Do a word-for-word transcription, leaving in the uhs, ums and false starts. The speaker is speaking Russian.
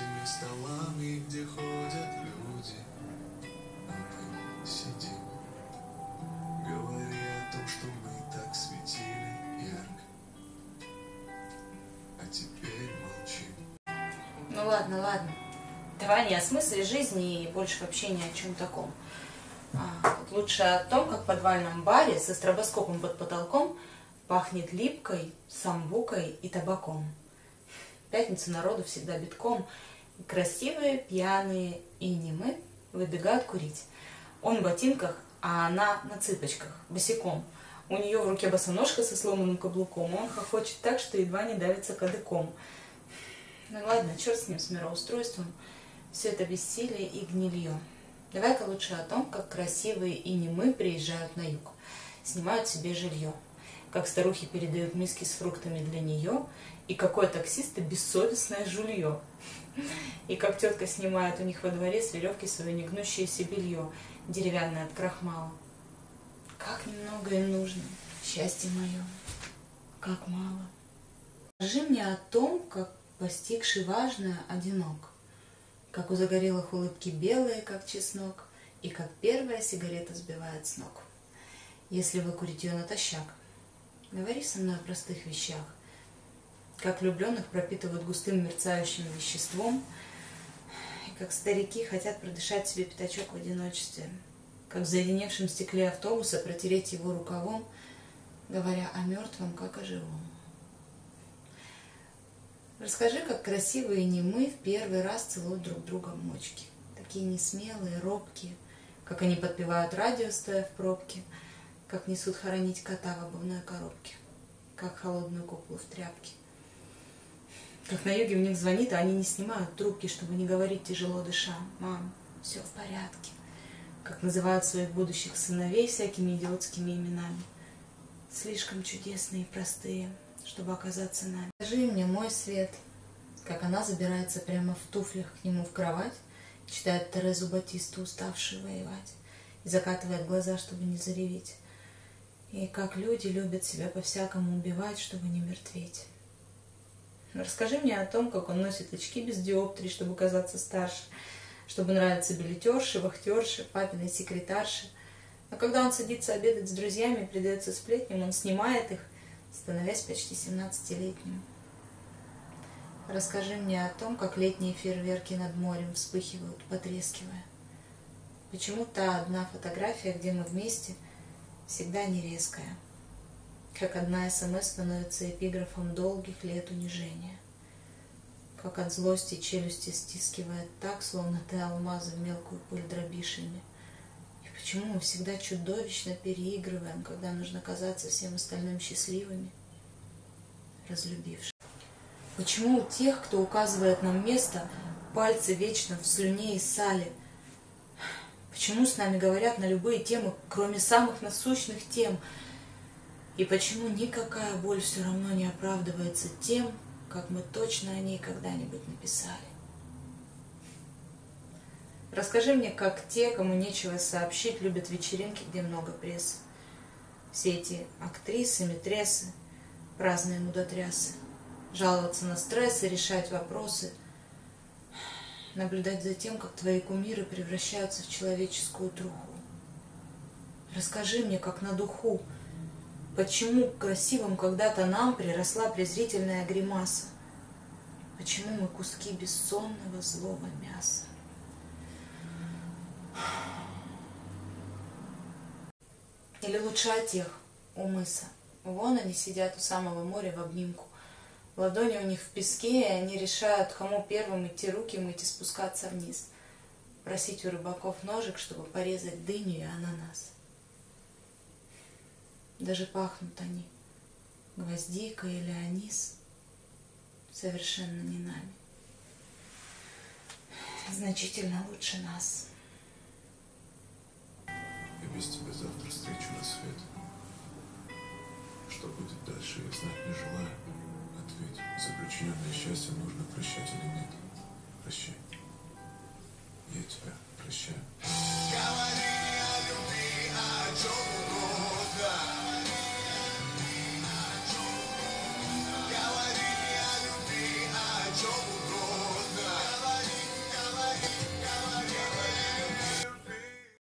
этими столами, где ходят люди. А мы сидим, говори о том, что мы так светили ярко, а теперь молчим. Ну ладно, ладно. Давай не о смысле жизни и больше вообще ни о чем таком. А, вот лучше о том, как в подвальном баре со стробоскопом под потолком пахнет липкой, самбукой и табаком. В пятницу народу всегда битком. Красивые, пьяные и немы выбегают курить. Он в ботинках, а она на цыпочках, босиком. У нее в руке босоножка со сломанным каблуком. Он хохочет так, что едва не давится кадыком. Ну ладно, черт с ним, с мироустройством. Все это бессилие и гнилье. Давай-ка лучше о том, как красивые и немы приезжают на юг. Снимают себе жилье. Как старухи передают миски с фруктами для нее, и какое таксиста бессовестное жулье. И как тетка снимает у них во дворе с веревки свое негнущееся белье, деревянное от крахмала. Как немного им нужно, счастье мое, как мало. Скажи мне о том, как постигший важное одинок, как у загорелых улыбки белые, как чеснок, и как первая сигарета сбивает с ног, если выкурить ее натощак. Говори со мной о простых вещах, как влюбленных пропитывают густым мерцающим веществом, и как старики хотят продышать себе пятачок в одиночестве, как в заледеневшем стекле автобуса протереть его рукавом, говоря о мертвом, как о живом. Расскажи, как красивые немы в первый раз целуют друг друга мочки, такие несмелые, робкие, как они подпевают радио, стоя в пробке, как несут хоронить кота в обувной коробке, как холодную куклу в тряпке. Как на юге в них звонит, а они не снимают трубки, чтобы не говорить тяжело дыша: «Мам, все в порядке». Как называют своих будущих сыновей всякими идиотскими именами, слишком чудесные и простые, чтобы оказаться нами. Скажи мне, мой свет, как она забирается прямо в туфлях к нему в кровать, читает Терезу Батисту, уставшую воевать, и закатывает глаза, чтобы не зареветь. И как люди любят себя по-всякому убивать, чтобы не мертветь. Расскажи мне о том, как он носит очки без диоптрии, чтобы казаться старше, чтобы нравиться билетерши, вахтерши, папиной секретарши. А когда он садится обедать с друзьями и предается сплетням, он снимает их, становясь почти семнадцатилетним. Расскажи мне о том, как летние фейерверки над морем вспыхивают, потрескивая. Почему та одна фотография, где мы вместе, всегда не резкая, как одна СМС становится эпиграфом долгих лет унижения, как от злости челюсти стискивает так, словно ты алмазы в мелкую пыль дробишь ими. И почему мы всегда чудовищно переигрываем, когда нужно казаться всем остальным счастливыми, разлюбившими? Почему у тех, кто указывает нам место, пальцы вечно в слюне и сале? Почему с нами говорят на любые темы, кроме самых насущных тем? И почему никакая боль все равно не оправдывается тем, как мы точно о ней когда-нибудь написали? Расскажи мне, как те, кому нечего сообщить, любят вечеринки, где много прессы. Все эти актрисы, митресы, разные мудотрясы. Жаловаться на стрессы, решать вопросы. Наблюдать за тем, как твои кумиры превращаются в человеческую труху. Расскажи мне, как на духу, почему к красивым когда-то нам приросла презрительная гримаса? Почему мы куски бессонного злого мяса? Или лучше о тех, у мыса. Вон они сидят у самого моря в обнимку. Ладони у них в песке, и они решают, кому первым идти руки мыть и спускаться вниз. Просить у рыбаков ножик, чтобы порезать дыню и ананас. Даже пахнут они, гвоздика или анис, совершенно не нами, значительно лучше нас.